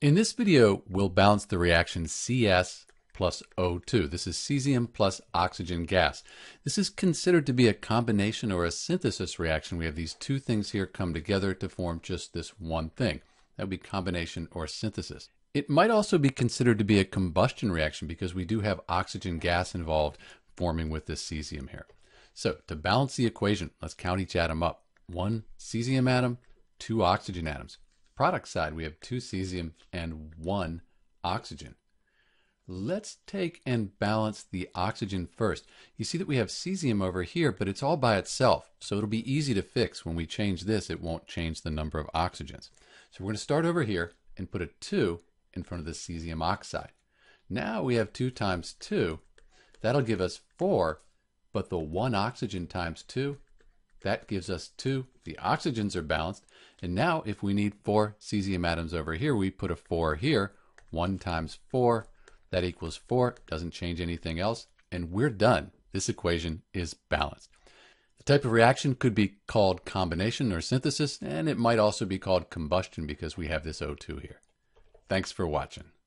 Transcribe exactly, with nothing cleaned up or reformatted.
In this video, we'll balance the reaction C S plus O two. This is cesium plus oxygen gas. This is considered to be a combination or a synthesis reaction. We have these two things here come together to form just this one thing. That would be combination or synthesis. It might also be considered to be a combustion reaction because we do have oxygen gas involved forming with this cesium here. So to balance the equation, let's count each atom up. One cesium atom, two oxygen atoms. Product side, we have two cesium and one oxygen. Let's take and balance the oxygen first. You see that we have cesium over here, but it's all by itself, so it'll be easy to fix. When we change this, it won't change the number of oxygens. So we're going to start over here and put a two in front of the cesium oxide. Now we have two times two. That'll give us four, but the one oxygen times two, that gives us two. The oxygens are balanced. And now if we need four cesium atoms over here, we put a four here. One times four, that equals four, doesn't change anything else, and we're done. This equation is balanced. The type of reaction could be called combination or synthesis, and it might also be called combustion because we have this O two here. Thanks for watching.